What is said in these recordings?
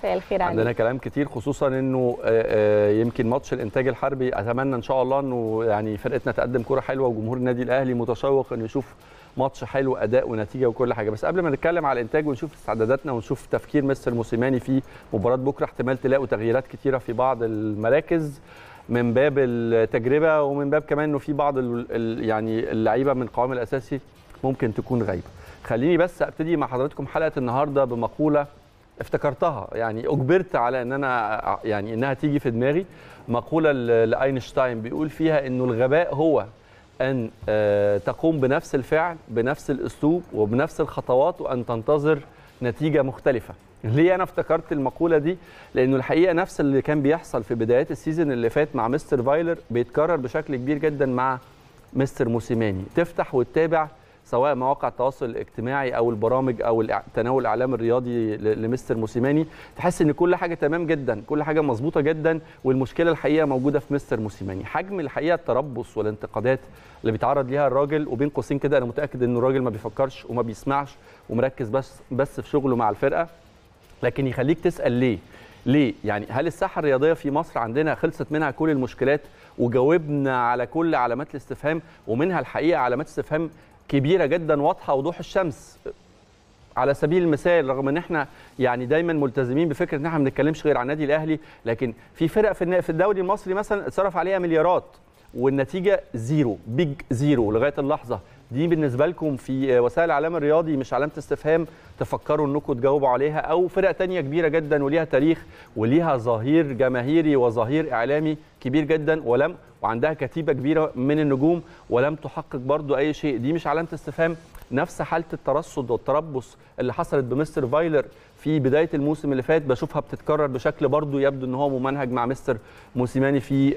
مساء الخير عليك. عندنا كلام كتير خصوصا انه يمكن ماتش الانتاج الحربي، اتمنى ان شاء الله انه يعني فرقتنا تقدم كرة حلوه، وجمهور النادي الاهلي متشوق انه يشوف ماتش حلو، اداء ونتيجه وكل حاجه. بس قبل ما نتكلم على الانتاج ونشوف استعداداتنا ونشوف تفكير مستر موسيماني في مباراه بكره، احتمال تلاقوا تغييرات كتيره في بعض المراكز من باب التجربه، ومن باب كمان انه في بعض يعني اللعيبه من القوام الاساسي ممكن تكون غايبه. خليني بس ابتدي مع حضراتكم حلقه النهارده بمقوله افتكرتها، يعني اجبرت على ان انا يعني انها تيجي في دماغي، مقوله لاينشتاين بيقول فيها انه الغباء هو ان تقوم بنفس الفعل بنفس الاسلوب وبنفس الخطوات وان تنتظر نتيجه مختلفه. ليه انا افتكرت المقوله دي؟ لانه الحقيقه نفس اللي كان بيحصل في بدايات السيزون اللي فات مع مستر فيلر بيتكرر بشكل كبير جدا مع مستر موسيماني. تفتح وتتابع سواء مواقع التواصل الاجتماعي او البرامج او تناول الاعلام الرياضي لمستر موسيماني، تحس ان كل حاجه تمام جدا، كل حاجه مظبوطه جدا، والمشكله الحقيقه موجوده في مستر موسيماني. حجم الحقيقه التربص والانتقادات اللي بيتعرض ليها الراجل، وبين قوسين كده انا متاكد ان الراجل ما بيفكرش وما بيسمعش ومركز بس في شغله مع الفرقه، لكن يخليك تسال ليه؟ يعني هل الساحه الرياضيه في مصر عندنا خلصت منها كل المشكلات وجاوبنا على كل علامات الاستفهام، ومنها الحقيقه علامات استفهام كبيرة جدا واضحة وضوح الشمس؟ على سبيل المثال، رغم ان احنا يعني دايما ملتزمين بفكرة ان احنا ما بنتكلمش غير عن النادي الاهلي، لكن في فرق في الدوري المصري مثلا اتصرف عليها مليارات والنتيجة زيرو، بيج زيرو لغاية اللحظة دي. بالنسبة لكم في وسائل الاعلام الرياضي مش علامة استفهام تفكروا انكم تجاوبوا عليها، او فرق تانية كبيرة جدا وليها تاريخ وليها ظهير جماهيري وظهير اعلامي كبير جدا وعندها كتيبة كبيرة من النجوم ولم تحقق برضو أي شيء، دي مش علامة استفهام. نفس حالة الترصد والتربص اللي حصلت بمستر فيلر في بداية الموسم اللي فات بشوفها بتتكرر بشكل برضو يبدو ان هو ممنهج مع مستر موسيماني في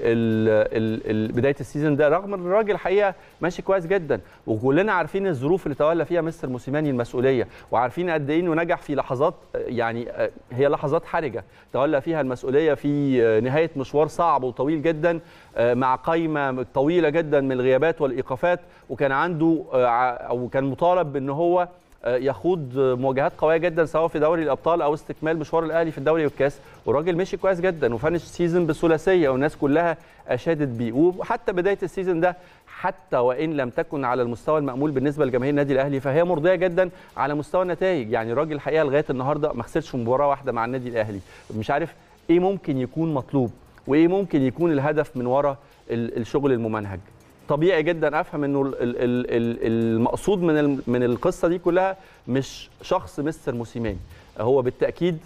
بداية السيزون ده، رغم ان الراجل الحقيقة ماشي كويس جدا، وكلنا عارفين الظروف اللي تولى فيها مستر موسيماني المسؤولية، وعارفين قد ايه انه نجح في لحظات يعني هي لحظات حرجة تولى فيها المسؤولية في نهاية مشوار صعب وطويل جدا مع قائمة طويلة جدا من الغيابات والإيقافات، وكان عنده او كان مطالب بان هو يخوض مواجهات قويه جدا سواء في دوري الابطال او استكمال مشوار الاهلي في الدوري والكاس، والراجل مشي كويس جدا وفنش السيزون بثلاثيه والناس كلها اشادت بيه. وحتى بدايه السيزون ده حتى وان لم تكن على المستوى المامول بالنسبه لجماهير النادي الاهلي فهي مرضيه جدا على مستوى النتائج، يعني الراجل الحقيقه لغايه النهارده ما خسرش مباراه واحده مع النادي الاهلي. مش عارف ايه ممكن يكون مطلوب وايه ممكن يكون الهدف من وراء الشغل الممنهج. طبيعي جدا افهم انه المقصود من القصه دي كلها مش شخص مستر موسيماني، هو بالتاكيد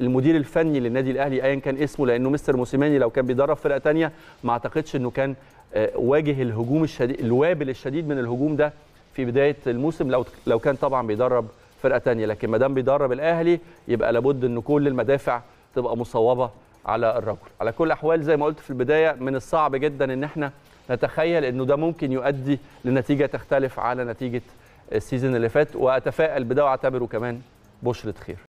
المدير الفني للنادي الاهلي ايا كان اسمه، لانه مستر موسيماني لو كان بيدرب فرقه ثانيه ما اعتقدش انه كان واجه الهجوم الشديد الوابل الشديد من الهجوم ده في بدايه الموسم، لو كان طبعا بيدرب فرقه ثانيه، لكن ما دام بيدرب الاهلي يبقى لابد ان كل المدافع تبقى مصوبه على الرجل. على كل الاحوال زي ما قلت في البدايه، من الصعب جدا ان احنا نتخيل انه ده ممكن يؤدي لنتيجه تختلف على نتيجه السيزون اللي فات، واتفائل بده واعتبره كمان بشرة خير.